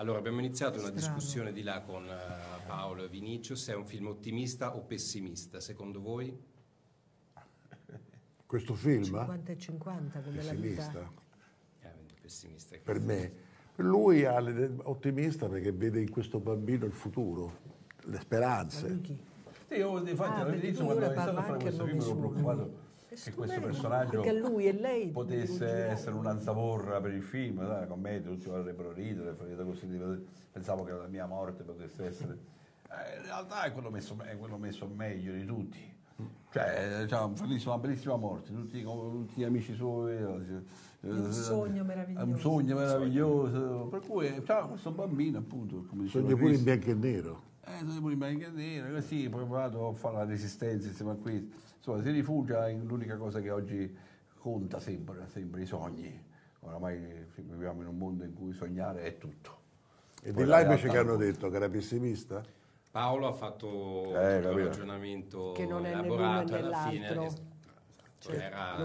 Allora, abbiamo iniziato una discussione di là con Paolo e Vinicio, se è un film ottimista o pessimista, secondo voi? Questo film? 50 e 50, come la vita. Pessimista. Per me. Lui è ottimista perché vede in questo bambino il futuro, le speranze. Io infatti all'inizio quando ho iniziato a fare questo film ero preoccupato che questo personaggio lui e lei potesse essere una zavorra per il film, la commedia, tutti vorrebbero ridere, così. Pensavo che la mia morte potesse essere... in realtà è quello messo meglio di tutti. Cioè, una bellissima morte, tutti gli amici suoi. Un sogno meraviglioso. Un sogno meraviglioso. Per cui c'era questo bambino, appunto, come dicevo. Sogno pure in bianco e nero. Sogno pure in bianco e nero, così, poi provato a fare la resistenza insieme a qui. Insomma, si rifugia in l'unica cosa che oggi conta sempre, i sogni. Oramai viviamo in un mondo in cui sognare è tutto. E di là invece che hanno detto che era pessimista? Paolo ha fatto un ragionamento che non è elaborato alla fine, lo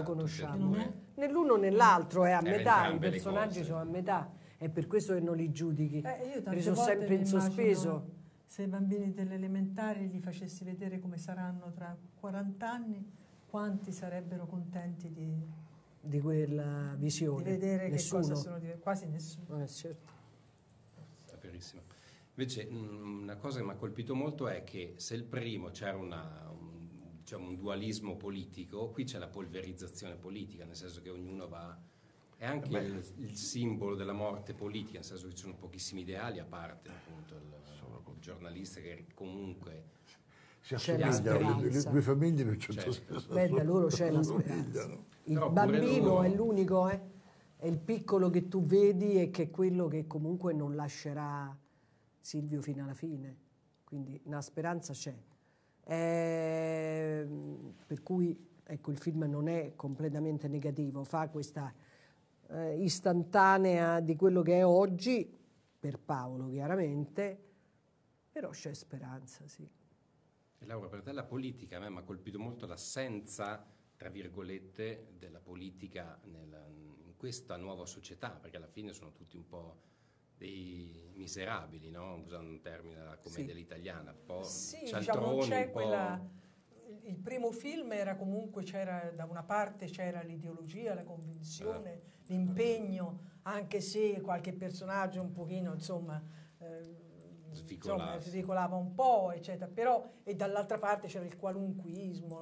conosciamo. Né l'uno né l'altro è a metà, i personaggi sono a metà, è per questo che non li giudichi. Io sono sempre in sospeso. Se i bambini dell'elementare li facessi vedere come saranno tra 40 anni, quanti sarebbero contenti di quella visione? Di vedere nessuno. Che cosa sono diventati, quasi nessuno. Certo. È verissimo. Invece una cosa che mi ha colpito molto è che se il primo c'era un dualismo politico, qui c'è la polverizzazione politica, nel senso che ognuno va... È anche il simbolo della morte politica, nel senso che ci sono pochissimi ideali, a parte appunto il giornalista che comunque... Si assomigliano, le due famiglie non c'è speranza. Beh, da loro c'è la speranza. Il bambino loro... è l'unico, è il piccolo che tu vedi e che è quello che comunque non lascerà... Silvio fino alla fine, quindi una speranza c'è, per cui ecco, il film non è completamente negativo, fa questa istantanea di quello che è oggi, per Paolo chiaramente, però c'è speranza, sì. E Laura, per te la politica, a me mi ha colpito molto l'assenza, tra virgolette, della politica in questa nuova società, perché alla fine sono tutti un po'... dei miserabili, no? Usando un termine della commedia italiana, un po' cialtroni, diciamo, il primo film era comunque, da una parte c'era l'ideologia, la convinzione, l'impegno, anche se qualche personaggio un pochino, insomma, svicolava un po', eccetera, però, e dall'altra parte c'era il qualunquismo,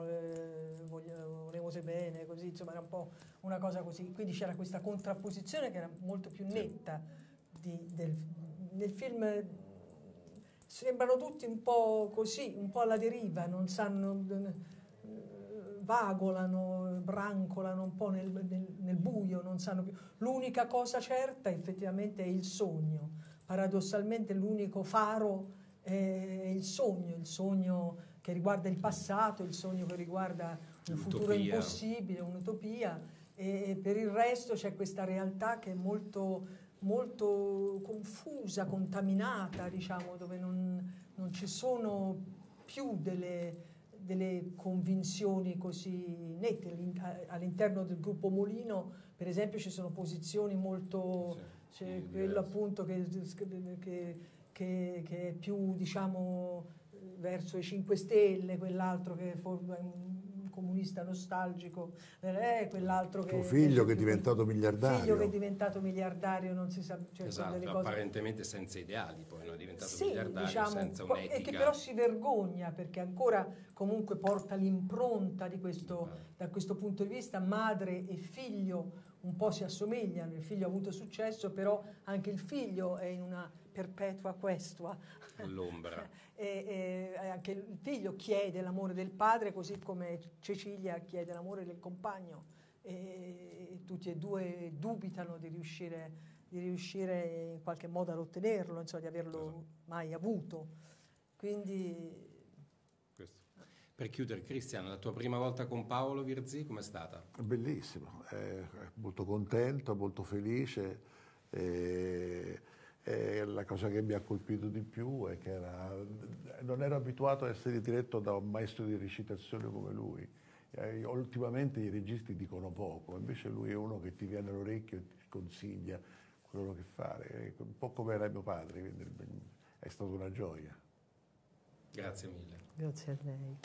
volevo bene, così, insomma, era un po' una cosa così, quindi c'era questa contrapposizione che era molto più netta. Nel film sembrano tutti un po' così, un po' alla deriva, non sanno, vagolano, brancolano un po' nel buio, non sanno più. L'unica cosa certa effettivamente è il sogno, paradossalmente l'unico faro è il sogno che riguarda il passato, il sogno che riguarda un futuro impossibile, un'utopia, e per il resto c'è questa realtà che è molto confusa, contaminata, diciamo, dove non ci sono più delle convinzioni così nette. All'interno del gruppo Molino, per esempio, ci sono posizioni molto... c'è quello appunto che è più, diciamo, verso i 5 Stelle, quell'altro che forma comunista nostalgico, quell'altro che... Tuo figlio che è diventato miliardario. Figlio che è diventato miliardario, non si sa... Cioè, esatto, delle cose... apparentemente senza ideali, poi non è diventato miliardario, diciamo, senza un'etica. E che però si vergogna, perché ancora comunque porta l'impronta di questo, da questo punto di vista, madre e figlio un po' si assomigliano, il figlio ha avuto successo, però anche il figlio è in una... perpetua questua l'ombra e anche il figlio chiede l'amore del padre, così come Cecilia chiede l'amore del compagno, e tutti e due dubitano di riuscire in qualche modo ad ottenerlo, insomma, di averlo mai avuto. Quindi questo. Per chiudere, Christian, la tua prima volta con Paolo Virzì com'è stata? Bellissimo, molto contento, molto felice, la cosa che mi ha colpito di più è che non ero abituato a essere diretto da un maestro di recitazione come lui. Ultimamente i registi dicono poco, invece lui è uno che ti viene all'orecchio e ti consiglia quello che fare, un po' come era mio padre, quindi è stata una gioia. Grazie mille. Grazie a lei.